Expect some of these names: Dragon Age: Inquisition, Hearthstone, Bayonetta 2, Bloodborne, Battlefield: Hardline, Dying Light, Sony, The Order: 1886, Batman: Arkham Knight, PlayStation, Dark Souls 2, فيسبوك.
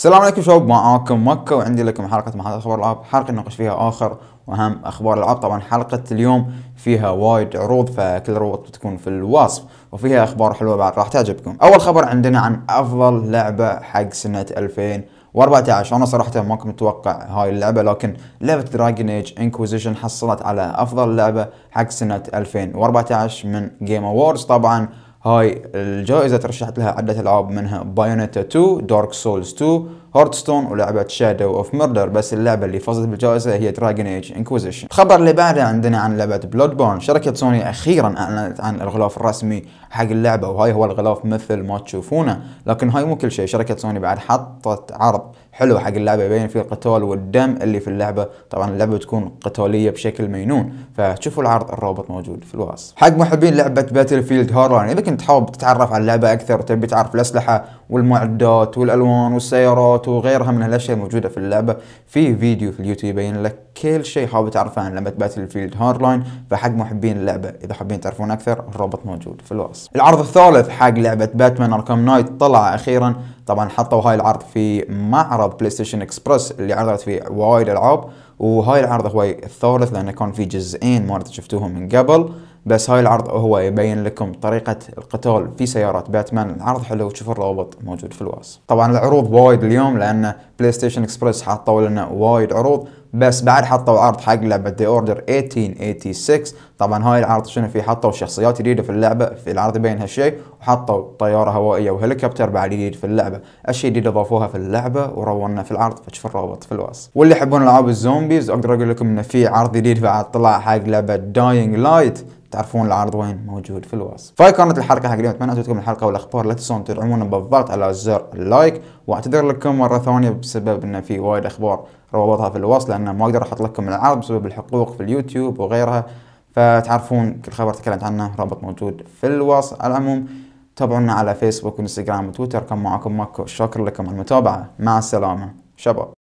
السلام عليكم شباب، معاكم مكة وعندي لكم حلقة محاضرة اخبار العاب، حلقة نناقش فيها اخر واهم اخبار العاب. طبعا حلقة اليوم فيها وايد عروض، فكل الروابط بتكون في الوصف وفيها اخبار حلوة بعد راح تعجبكم. اول خبر عندنا عن افضل لعبة حق سنة 2014. انا صراحة ما كنت متوقع هاي اللعبة، لكن لعبة دراجن ايج انكويزيشن حصلت على افضل لعبة حق سنة 2014 من جيم اووردز. طبعا هاي الجائزة ترشحت لها عدة العاب، منها بايونيتا 2، دارك سولز 2، هارتستون، ولعبة شادو اوف مردر، بس اللعبة اللي فازت بالجائزة هي دراجن ايج انكويزيشن. الخبر اللي بعده عندنا عن لعبة بلودبورن. شركة سوني اخيرا اعلنت عن الغلاف الرسمي حق اللعبة، وهاي هو الغلاف مثل ما تشوفونه، لكن هاي مو كل شيء. شركة سوني بعد حطت عرض حلو حق اللعبة يبين فيه القتال والدم اللي في اللعبة. طبعا اللعبة بتكون قتالية بشكل مجنون، فتشوفوا العرض، الرابط موجود في الوصف. حق محبين لعبة باتل فيلد هاردلاين، اذا كنت حابب تتعرف على اللعبة اكثر وتبي تعرف الاسلحة والمعدات والالوان والسيارات وغيرها من الاشياء الموجوده في اللعبه، في فيديو في اليوتيوب يبين لك كل شيء حاب تعرفه عن لعبه باتل فيلد هاردلاين. فحق محبين اللعبه اذا حابين تعرفون اكثر، الرابط موجود في الوصف. العرض الثالث حق لعبه باتمان اركام نايت طلع اخيرا. طبعا حطوا هاي العرض في معرض بلاي ستيشن اكسبرس اللي عرضت فيه وايد العاب، وهاي العرض هو الثالث لانه كان في جزئين ما شفتوهم من قبل، بس هاي العرض هو يبين لكم طريقة القتال في سيارات باتمان. العرض حلو وتشوفوا الرابط موجود في الوصف. طبعا العروض وايد اليوم لان بلاي ستيشن اكسبرس حطوا لنا وايد عروض، بس بعد حطوا عرض حق لعبة The Order 1886. طبعا هاي العرض شنو فيه؟ حطوا شخصيات جديدة في اللعبة، في العرض يبين هالشيء، وحطوا طيارة هوائية وهليكوبتر بعد جديد في اللعبة، اشياء جديدة ضافوها في اللعبة ورونا في العرض، فتشوفوا الرابط في الوصف. واللي يحبون العاب الزومبيز اقدر اقول لكم ان في عرض جديد بعد طلع حق لعبة Dying Light، تعرفون العرض وين موجود في الوصف. فهاي كانت الحلقة حق اليوم، اتمنى عجبتكم الحلقة والاخبار. لا تنسون تدعمونا بالضغط على زر اللايك، واعتذر لكم مرة ثانية بسبب ان في وايد اخبار روابطها في الوصف لان ما اقدر احط لكم العرض بسبب الحقوق في اليوتيوب وغيرها، فتعرفون كل خبر تكلمت عنه رابط موجود في الوصف. على العموم تابعونا على فيسبوك وانستغرام وتويتر. كان معكم ماكو، شكرا لكم على المتابعة، مع السلامة شباب.